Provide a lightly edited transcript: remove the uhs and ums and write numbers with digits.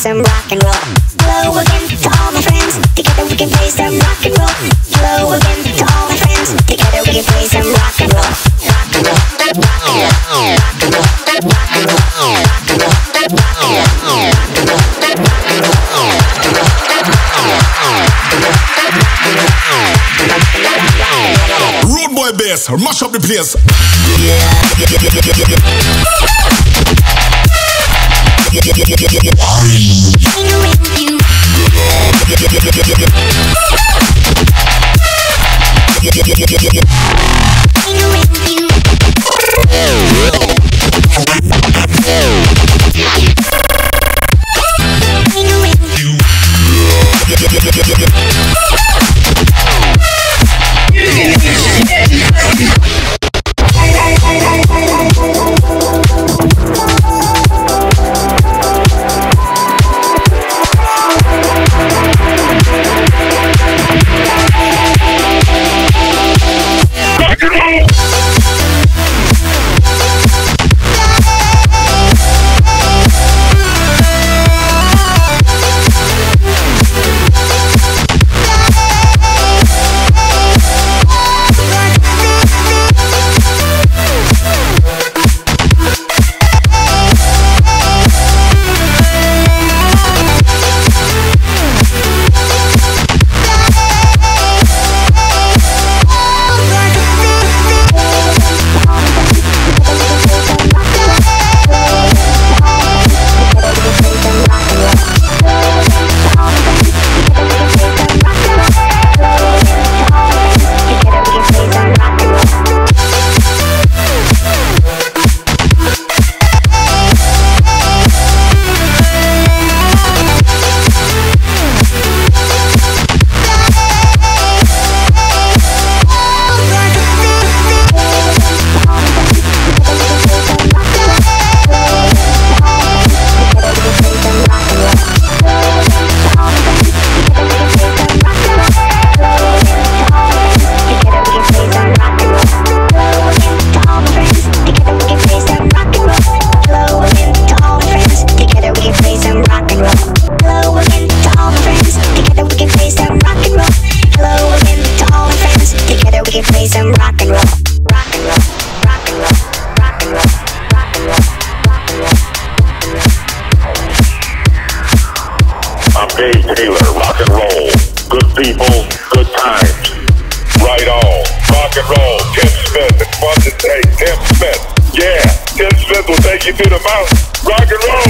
some rock and roll. Hello again to all my friends, together we can play some rock and roll. Hello again to all my friends, together we can play some rock and roll. Rock and roll, rock and roll, rock and roll, rock and roll, rock and roll, rock and roll, rock and roll, rock and roll, rock and roll, Rude Boy bass, mash up the place. Dave Taylor, rock and roll. Good people, good times. Right on. Rock and roll. Tim Smith. It's fun to say. Tim Smith. Yeah. Tim Smith will take you to the mountain. Rock and roll.